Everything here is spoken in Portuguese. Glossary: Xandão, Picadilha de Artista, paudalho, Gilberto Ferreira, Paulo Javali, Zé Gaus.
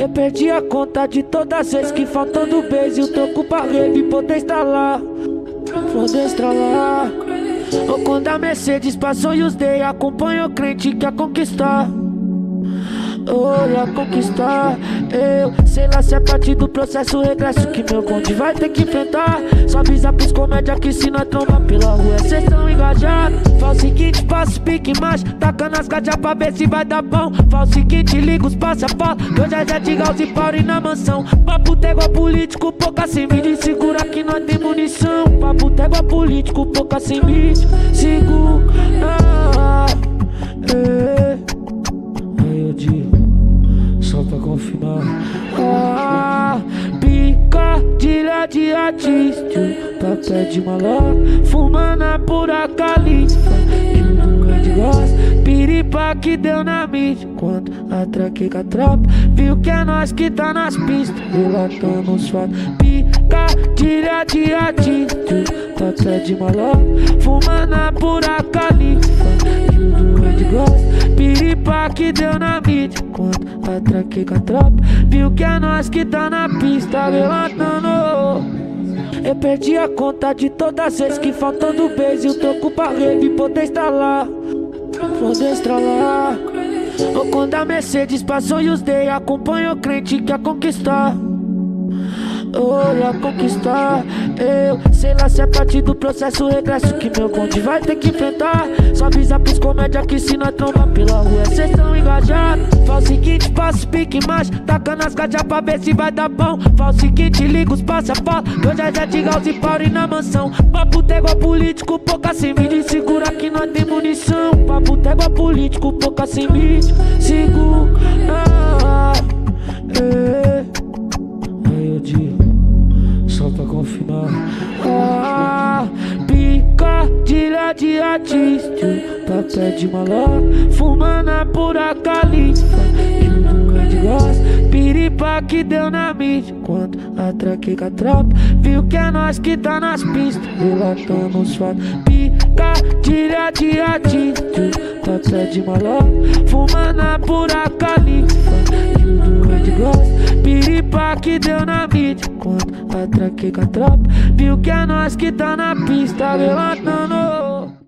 Eu perdi a conta de todas as vezes que faltando beijo, eu tô com parede poder instalar, poder estralar. Ou quando a Mercedes passou e os dei, acompanha o crente que a conquistar. Olha, conquistar. Eu sei lá se é parte do processo regresso que meu bonde vai ter que enfrentar. Só avisa pros comédia que se nós tromba pela rua, cês tão engajados. Faz o seguinte, passa o pique mais, taca nas gajas pra ver se vai dar bom. Faz o seguinte, liga os passaportos, que hoje é Zé Gaus e Pauli na mansão. Papo tá igual político, pouca sem mídia, segura que nós tem munição. Papo tá igual político, pouca sem mídia, segura. Só pra confirmar, picadilha de artista, papel de maloca, fumando a pura califa, que o grande gosta, piripa que deu na mídia, quando atraquei com a tropa, viu que é nós que tá nas pistas, relatando os fatos. Picadilha de artista, papel de maloca, fumando a pura califa, que o grande gosta, piripa que deu na mídia, quando atraquei com a tropa, viu que é nós que tá na pista, relatando. Eu perdi a conta de todas as vezes que faltando beijo, eu tô com parede poder instalar, poder estralar. Ou quando a Mercedes passou e os dei, acompanha o crente que a conquistar. Olha, conquistar. Eu sei lá se é parte do processo regresso que meu bonde vai ter que enfrentar. Só avisa pros comédia que se nós tromba pela rua, cês tão engajados. Faz o seguinte, passa o pique mais, taca nas gajas pra ver se vai dar bom. Faz o seguinte, liga os passaportos, que hoje é Zé Gaus e Pauli na mansão. Papo tá igual político, pouca sem mídia, segura que nós tem munição. Papo tá igual político, pouca sem mídia, segura. Só pra confirmar, picadilha de artista, papel de maloca, fumando a pura califa, que o grande gosta, piripa que deu na mídia, quando atraquei com a tropa, viu que é nós que tá nas pistas, relatando os fatos. Picadilha de artista, papel de maloca, fumando a pura califa, que o grande gosta, piripa que deu na mídia, quando atraquei com a tropa, viu que é nós que tá na pista, relatando.